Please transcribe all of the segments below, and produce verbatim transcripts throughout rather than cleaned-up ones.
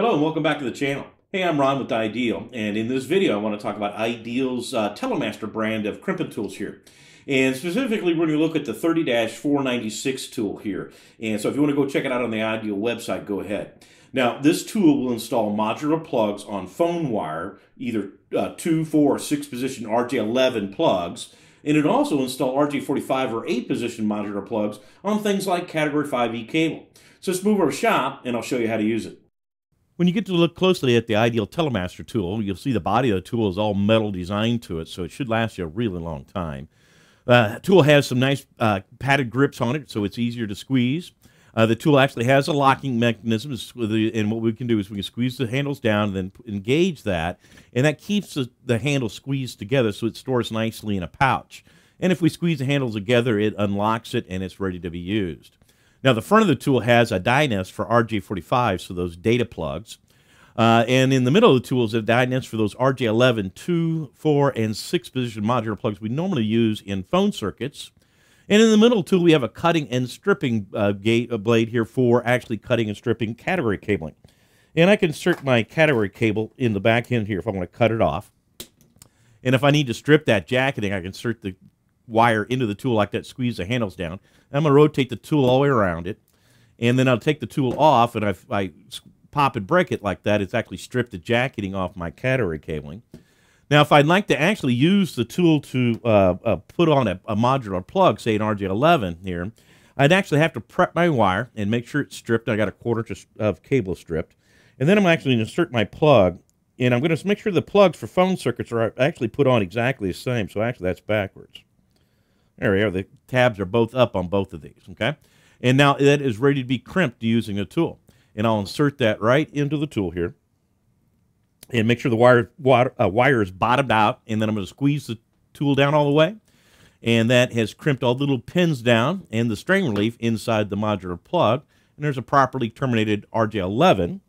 Hello and welcome back to the channel. Hey, I'm Ron with Ideal, and in this video I want to talk about Ideal's uh, Telemaster brand of crimping tools here. And specifically we're going to look at the thirty dash four ninety-six tool here. And so if you want to go check it out on the Ideal website, go ahead. Now this tool will install modular plugs on phone wire, either uh, two, four, or six position R J eleven plugs, and it also install R J forty-five or eight position modular plugs on things like Category five E cable. So let's move over to shop and I'll show you how to use it. When you get to look closely at the Ideal Telemaster tool, you'll see the body of the tool is all metal designed to it, so it should last you a really long time. Uh, the tool has some nice uh, padded grips on it, so it's easier to squeeze. Uh, the tool actually has a locking mechanism, and what we can do is we can squeeze the handles down and then engage that, and that keeps the, the handle squeezed together so it stores nicely in a pouch. And if we squeeze the handles together, it unlocks it and it's ready to be used. Now, the front of the tool has a die nest for R J forty-five, so those data plugs. Uh, and in the middle of the tool is a die nest for those R J eleven, two, four, and six position modular plugs we normally use in phone circuits. And in the middle tool, we have a cutting and stripping uh, gate, uh, blade here for actually cutting and stripping category cabling. And I can insert my category cable in the back end here if I want to cut it off. And if I need to strip that jacketing, I can insert the wire into the tool like that, squeeze the handles down. I'm going to rotate the tool all the way around it, and then I'll take the tool off, and if I pop and break it like that, it's actually stripped the jacketing off my category cabling. Now, if I'd like to actually use the tool to uh, uh, put on a, a modular plug, say an R J eleven here, I'd actually have to prep my wire and make sure it's stripped. I got a quarter inch of cable stripped, and then I'm actually going to insert my plug, and I'm going to make sure the plugs for phone circuits are actually put on exactly the same, so actually that's backwards. There we are. The tabs are both up on both of these, okay? And now that is ready to be crimped using a tool. And I'll insert that right into the tool here. And make sure the wire, wire, uh, wire is bottomed out. And then I'm going to squeeze the tool down all the way. And that has crimped all the little pins down and the strain relief inside the modular plug. And there's a properly terminated R J eleven.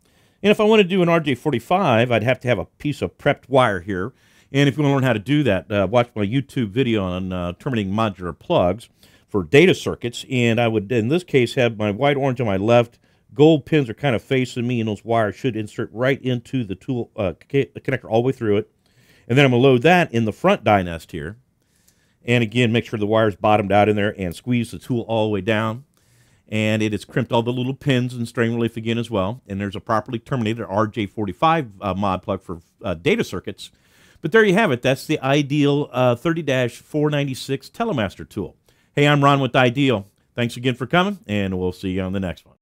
And if I want to do an R J forty-five, I'd have to have a piece of prepped wire here. And if you want to learn how to do that, uh, watch my YouTube video on uh, terminating modular plugs for data circuits. And I would, in this case, have my white orange on my left. Gold pins are kind of facing me, and those wires should insert right into the tool uh, connector all the way through it. And then I'm going to load that in the front die nest here. And again, make sure the wire's bottomed out in there and squeeze the tool all the way down. And it has crimped all the little pins and strain relief again as well. And there's a properly terminated R J forty-five uh, mod plug for uh, data circuits. But there you have it. That's the Ideal uh, thirty dash four ninety-six Telemaster tool. Hey, I'm Ron with Ideal. Thanks again for coming, and we'll see you on the next one.